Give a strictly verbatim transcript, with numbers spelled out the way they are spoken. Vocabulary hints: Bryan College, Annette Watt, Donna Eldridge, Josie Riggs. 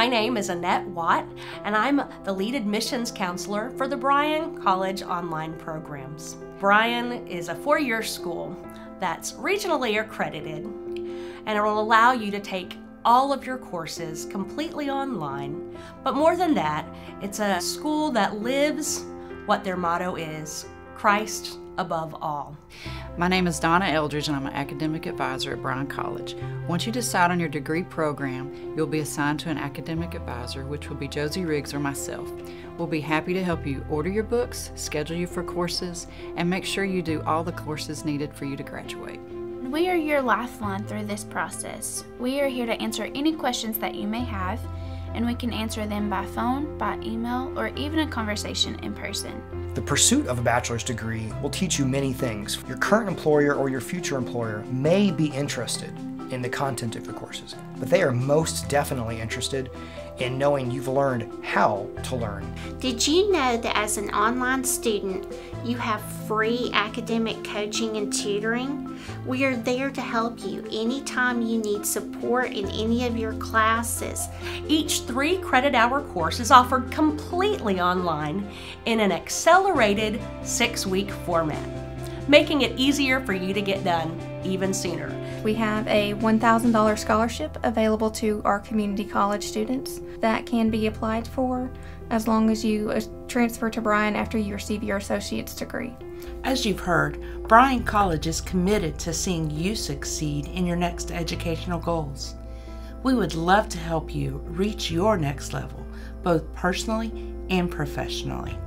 My name is Annette Watt, and I'm the lead admissions counselor for the Bryan College online programs. Bryan is a four-year school that's regionally accredited, and it will allow you to take all of your courses completely online. But more than that, it's a school that lives what their motto is, Christ above all. My name is Donna Eldridge, and I'm an academic advisor at Bryan College. Once you decide on your degree program, you'll be assigned to an academic advisor, which will be Josie Riggs or myself. We'll be happy to help you order your books, schedule you for courses, and make sure you do all the courses needed for you to graduate. We are your lifeline through this process. We are here to answer any questions that you may have, and we can answer them by phone, by email, or even a conversation in person. The pursuit of a bachelor's degree will teach you many things. Your current employer or your future employer may be interested in the content of your courses, but they are most definitely interested in knowing you've learned how to learn. Did you know that as an online student, you have free academic coaching and tutoring? We are there to help you anytime you need support in any of your classes. Each three credit hour course is offered completely online in an accelerated six-week format, making it easier for you to get done even sooner. We have a one thousand dollar scholarship available to our community college students that can be applied for as long as you transfer to Bryan after you receive your associate's degree. As you've heard, Bryan College is committed to seeing you succeed in your next educational goals. We would love to help you reach your next level, both personally and professionally.